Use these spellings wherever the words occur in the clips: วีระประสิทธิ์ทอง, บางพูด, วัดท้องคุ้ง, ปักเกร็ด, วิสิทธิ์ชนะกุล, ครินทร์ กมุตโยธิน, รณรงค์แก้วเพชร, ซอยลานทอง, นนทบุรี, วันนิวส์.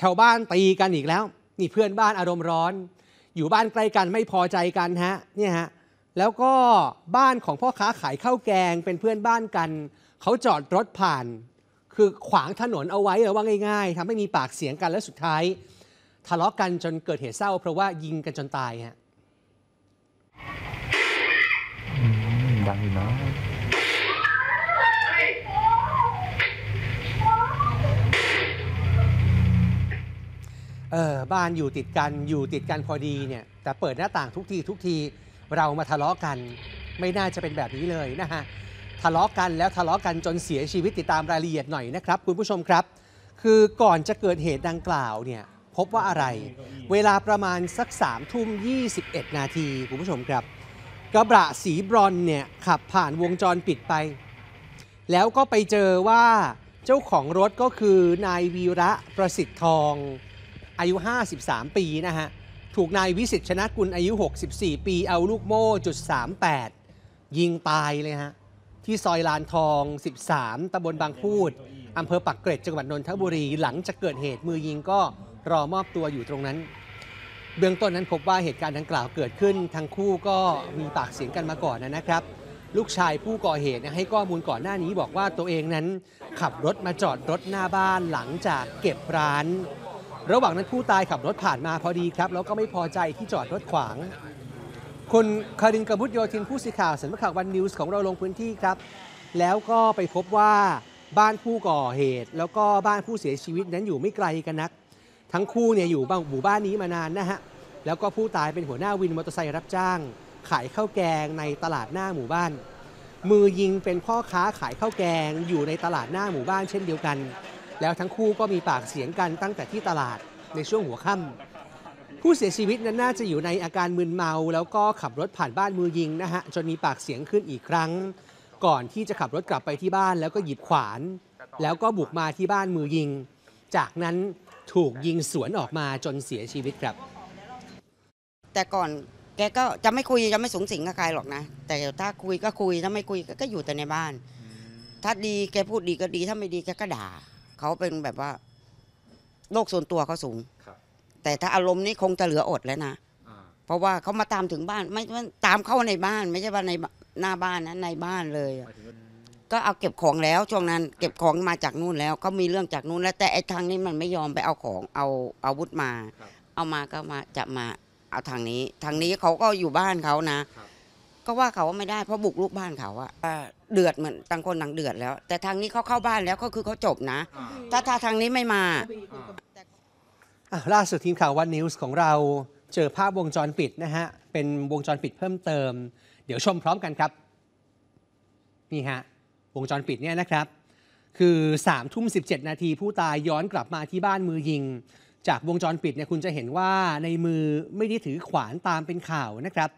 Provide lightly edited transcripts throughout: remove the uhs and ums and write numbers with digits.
ชาวบ้านตีกันอีกแล้วนี่เพื่อนบ้านอารมณ์ร้อนอยู่บ้านใกล้กันไม่พอใจกันฮะเนี่ยฮะแล้วก็บ้านของพ่อค้าขายข้าวแกงเป็นเพื่อนบ้านกันเขาจอดรถผ่านคือขวางถนนเอาไว้เลยว่าง่ายๆทำให้มีปากเสียงกันและสุดท้ายทะเลาะกันจนเกิดเหตุเศร้าเพราะว่ายิงกันจนตายฮะดังอยู่นะบ้านอยู่ติดกันพอดีเนี่ยแต่เปิดหน้าต่างทุกทีเรามาทะเลาะกันไม่น่าจะเป็นแบบนี้เลยนะฮะทะเลาะกันแล้วทะเลาะกันจนเสียชีวิตติดตามรายละเอียดหน่อยนะครับคุณผู้ชมครับคือก่อนจะเกิดเหตุดังกล่าวเนี่ยพบว่าอะไรเวลาประมาณสัก3 ทุ่ม 21 นาทีคุณผู้ชมครับกระบะสีบรอนซ์เนี่ยขับผ่านวงจรปิดไปแล้วก็ไปเจอว่าเจ้าของรถก็คือนายวีระประสิทธิ์ทองอายุ53ปีนะฮะถูกนายวิสิทธิ์ชนะกุลอายุ64ปีเอาลูกโม่.38ยิงตายเลยฮะที่ซอยลานทอง13ตำบลบางพูดอำเภอปักเกร็ดจังหวัดนนทบุรีหลังจากเกิดเหตุมือยิงก็รอมอบตัวอยู่ตรงนั้นเบื้องต้นนั้นพบว่าเหตุการณ์ดังกล่าวเกิดขึ้นทั้งคู่ก็มีปากเสียงกันมาก่อนนะครับลูกชายผู้ก่อเหตุให้ข้อมูลก่อนหน้านี้บอกว่าตัวเองนั้นขับรถมาจอดรถหน้าบ้านหลังจากเก็บร้านระหว่างนั้นผู้ตายขับรถผ่านมาพอดีครับแล้วก็ไม่พอใจที่จอดรถขวางคุณครินทร์ กมุตโยธินผู้สื่อข่าวสำนักข่าววันนิวส์ของเราลงพื้นที่ครับแล้วก็ไปพบว่าบ้านผู้ก่อเหตุแล้วก็บ้านผู้เสียชีวิตนั้นอยู่ไม่ไกลกันนักทั้งคู่เนี่ยอยู่หมู่บ้านนี้มานานนะฮะแล้วก็ผู้ตายเป็นหัวหน้าวินมอเตอร์ไซค์รับจ้างขายข้าวแกงในตลาดหน้าหมู่บ้านมือยิงเป็นพ่อค้าขายข้าวแกงอยู่ในตลาดหน้าหมู่บ้านเช่นเดียวกันแล้วทั้งคู่ก็มีปากเสียงกันตั้งแต่ที่ตลาดในช่วงหัวค่ำผู้เสียชีวิตนั้นน่าจะอยู่ในอาการมึนเมาแล้วก็ขับรถผ่านบ้านมือยิงนะฮะจนมีปากเสียงขึ้นอีกครั้งก่อนที่จะขับรถกลับไปที่บ้านแล้วก็หยิบขวานแล้วก็บุกมาที่บ้านมือยิงจากนั้นถูกยิงสวนออกมาจนเสียชีวิตครับแต่ก่อนแกก็จะไม่คุยจะไม่สูงสิงกับใครหรอกนะแต่ถ้าคุยก็คุยถ้าไม่คุยก็อยู่แต่ในบ้านถ้าดีแกพูดดีก็ดีถ้าไม่ดีแกก็ด่าเขาเป็นแบบว่าโลกส่วนตัวเขาสูงแต่ถ้าอารมณ์นี้คงจะเหลืออดแล้วนะเพราะว่าเขามาตามถึงบ้านไม่ตามเข้าในบ้านไม่ใช่ว่าในหน้าบ้านนะในบ้านเลยก็เอาเก็บของแล้วช่วงนั้นเก็บของมาจากนู่นแล้วก็มีเรื่องจากนู่นแล้วแต่ไอ้ทางนี้มันไม่ยอมไปเอาของเอาอาวุธมาเอามาก็มาจะมาเอาทางนี้เขาก็อยู่บ้านเขานะก็ว่าเขาไม่ได้เพราะบุกรุกบ้านเขาอะเดือดเหมือนต่างคนต่างเดือดแล้วแต่ทางนี้เขาเข้าบ้านแล้วก็คือเขาจบนะถ้าทางนี้ไม่มาล่าสุดทีมข่าววันนิวส์ของเราเจอภาพวงจรปิดนะฮะเป็นวงจรปิดเพิ่มเติมเดี๋ยวชมพร้อมกันครับนี่ฮะวงจรปิดเนี่ยนะครับคือ3 ทุ่ม 17 นาทีผู้ตายย้อนกลับมาที่บ้านมือยิงจากวงจรปิดเนี่ยคุณจะเห็นว่าในมือไม่ได้ถือขวานตามเป็นข่าวนะครับ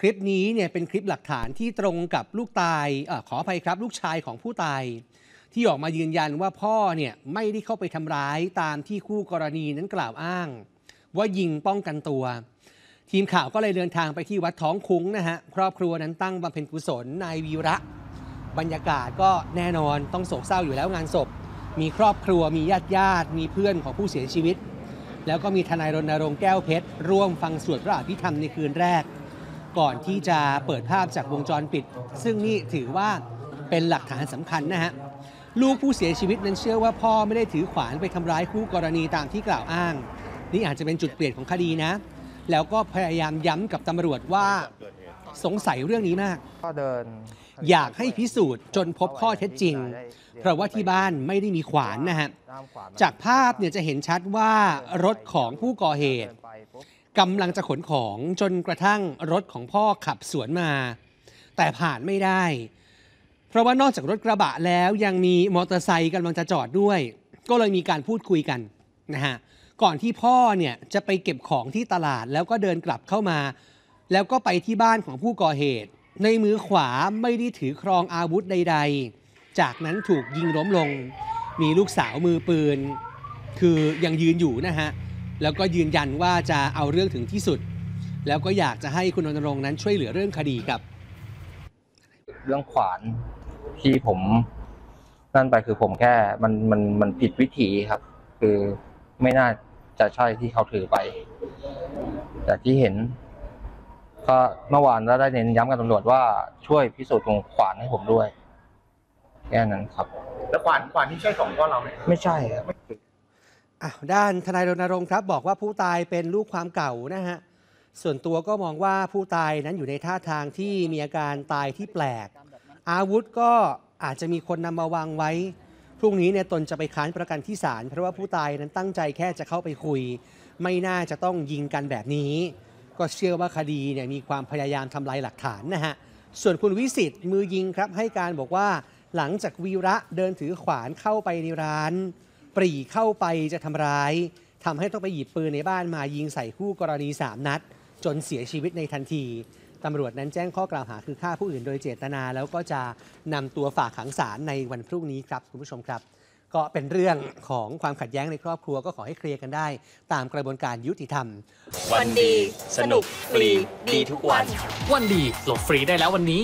คลิปนี้เนี่ยเป็นคลิปหลักฐานที่ตรงกับลูกตายขออภัยครับลูกชายของผู้ตายที่ออกมายืนยันว่าพ่อเนี่ยไม่ได้เข้าไปทำร้ายตามที่คู่กรณีนั้นกล่าวอ้างว่ายิงป้องกันตัวทีมข่าวก็เลยเดินทางไปที่วัดท้องคุ้งนะฮะครอบครัวนั้นตั้งบำเพ็ญกุศลนายวีระบรรยากาศก็แน่นอนต้องโศกเศร้าอยู่แล้วงานศพมีครอบครัวมีญาติมีเพื่อนของผู้เสียชีวิตแล้วก็มีทนายรณรงค์แก้วเพชรร่วมฟังสวดพระอภิธรรมในคืนแรกก่อนที่จะเปิดภาพจากวงจรปิดซึ่งนี่ถือว่าเป็นหลักฐานสำคัญนะฮะลูกผู้เสียชีวิตนั้นเชื่อว่าพ่อไม่ได้ถือขวานไปทำร้ายคู่กรณีตามที่กล่าวอ้างนี่อาจจะเป็นจุดเปลี่ยนของคดีนะแล้วก็พยายามย้ำกับตำรวจว่าสงสัยเรื่องนี้มากอยากให้พิสูจน์จนพบข้อเท็จจริงเพราะว่าที่บ้านไม่ได้มีขวานนะฮะจากภาพเนี่ยจะเห็นชัดว่ารถของผู้ก่อเหตุกำลังจะขนของจนกระทั่งรถของพ่อขับสวนมาแต่ผ่านไม่ได้เพราะว่านอกจากรถกระบะแล้วยังมีมอเตอร์ไซค์กำลังจะจอดด้วยก็เลยมีการพูดคุยกันนะฮะก่อนที่พ่อเนี่ยจะไปเก็บของที่ตลาดแล้วก็เดินกลับเข้ามาแล้วก็ไปที่บ้านของผู้ก่อเหตุในมือขวาไม่ได้ถือครองอาวุธใดๆจากนั้นถูกยิงล้มลงมีลูกสาวมือปืนคือยังยืนอยู่นะฮะแล้วก็ยืนยันว่าจะเอาเรื่องถึงที่สุดแล้วก็อยากจะให้คุณรณรงค์นั้นช่วยเหลือเรื่องคดีครับเรื่องขวานที่ผมนั่นไปคือผมแค่มันผิดวิถีครับคือ ไม่น่าจะใช่ที่เขาถือไปจากที่เห็นก็เมื่อวานเราได้เน้นย้ำกับตำรวจว่าช่วยพิสูจน์ตรงขวานให้ผมด้วยแค่นั้นครับแล้วขวานที่ใช่ของพ่อเราไหมไม่ใช่ครับด้านทนายรณรงค์ครับบอกว่าผู้ตายเป็นลูกความเก่านะฮะส่วนตัวก็มองว่าผู้ตายนั้นอยู่ในท่าทางที่มีอาการตายที่แปลกอาวุธก็อาจจะมีคนนำมาวางไว้พรุ่งนี้เนี่ยตนจะไปค้านประกันที่ศาลเพราะว่าผู้ตายนั้นตั้งใจแค่จะเข้าไปคุยไม่น่าจะต้องยิงกันแบบนี้ก็เชื่อว่าคดีเนี่ยมีความพยายามทำลายหลักฐานนะฮะส่วนคุณวิสิทธิ์มือยิงครับให้การบอกว่าหลังจากวีระเดินถือขวานเข้าไปในร้านปรีเข้าไปจะทำร้ายทำให้ต้องไปหยิบปืนในบ้านมายิงใส่คู่กรณี3นัดจนเสียชีวิตในทันทีตำรวจนั้นแจ้งข้อกล่าวหาคือฆ่าผู้อื่นโดยเจตนาแล้วก็จะนำตัวฝากขังศาลในวันพรุ่งนี้ครับคุณผู้ชมครับก็เป็นเรื่องของความขัดแย้งในครอบครัวก็ขอให้เคลียร์กันได้ตามกระบวนการยุติธรรมวันดีสนุกฟรีดีทุกวันวันดีโหลดฟรีได้แล้ววันนี้